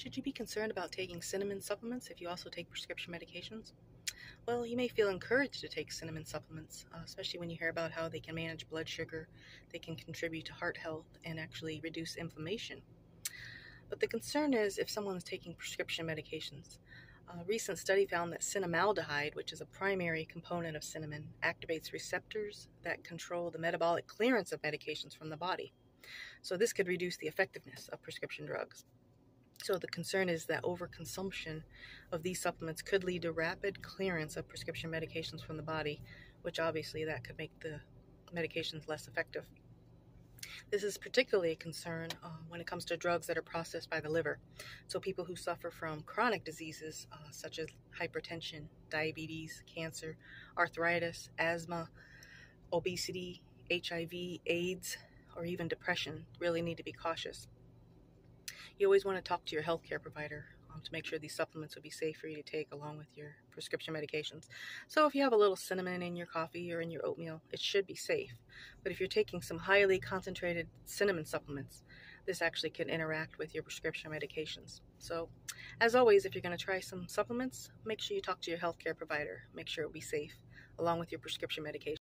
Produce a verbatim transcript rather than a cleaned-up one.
Should you be concerned about taking cinnamon supplements if you also take prescription medications? Well, you may feel encouraged to take cinnamon supplements, uh, especially when you hear about how they can manage blood sugar, they can contribute to heart health, and actually reduce inflammation. But the concern is if someone is taking prescription medications. A recent study found that cinnamaldehyde, which is a primary component of cinnamon, activates receptors that control the metabolic clearance of medications from the body. So this could reduce the effectiveness of prescription drugs. So the concern is that overconsumption of these supplements could lead to rapid clearance of prescription medications from the body, which obviously that could make the medications less effective. This is particularly a concern uh, when it comes to drugs that are processed by the liver. So people who suffer from chronic diseases uh, such as hypertension, diabetes, cancer, arthritis, asthma, obesity, H I V, AIDS, or even depression really need to be cautious. You always want to talk to your healthcare provider um, to make sure these supplements would be safe for you to take along with your prescription medications. So if you have a little cinnamon in your coffee or in your oatmeal, it should be safe. But if you're taking some highly concentrated cinnamon supplements, this actually can interact with your prescription medications. So as always, if you're going to try some supplements, make sure you talk to your healthcare provider. Make sure it will be safe along with your prescription medication.